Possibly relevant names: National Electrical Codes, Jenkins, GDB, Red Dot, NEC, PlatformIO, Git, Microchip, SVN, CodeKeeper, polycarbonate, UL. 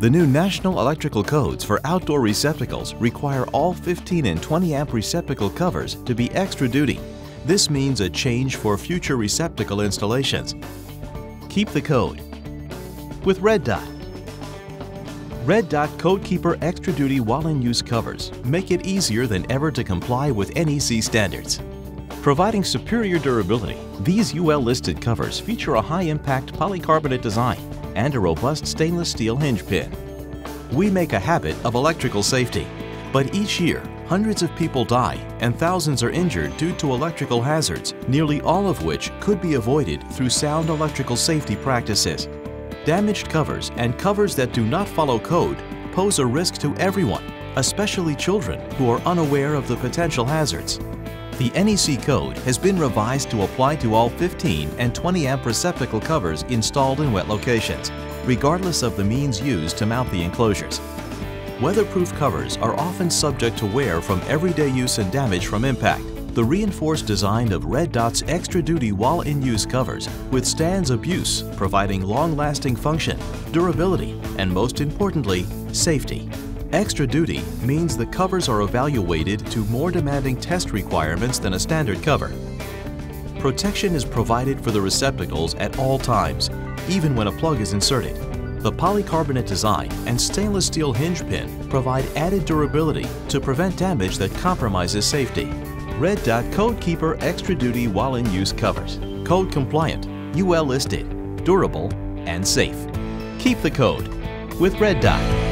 The new National Electrical Codes for outdoor receptacles require all 15 and 20 amp receptacle covers to be extra duty. This means a change for future receptacle installations. Keep the code with Red Dot. Red Dot CodeKeeper Extra Duty While in Use covers make it easier than ever to comply with NEC standards. Providing superior durability, these UL-listed covers feature a high-impact polycarbonate design and a robust stainless steel hinge pin. We make a habit of electrical safety, but each year, hundreds of people die and thousands are injured due to electrical hazards, nearly all of which could be avoided through sound electrical safety practices. Damaged covers and covers that do not follow code pose a risk to everyone, especially children who are unaware of the potential hazards. The NEC code has been revised to apply to all 15 and 20 amp receptacle covers installed in wet locations, regardless of the means used to mount the enclosures. Weatherproof covers are often subject to wear from everyday use and damage from impact. The reinforced design of Red Dot's Extra Duty While in Use covers withstands abuse, providing long-lasting function, durability, and most importantly, safety. Extra duty means the covers are evaluated to more demanding test requirements than a standard cover. Protection is provided for the receptacles at all times, even when a plug is inserted. The polycarbonate design and stainless steel hinge pin provide added durability to prevent damage that compromises safety. Red Dot CodeKeeper Extra Duty While in Use covers. Code compliant, UL listed, durable, and safe. Keep the code with Red Dot.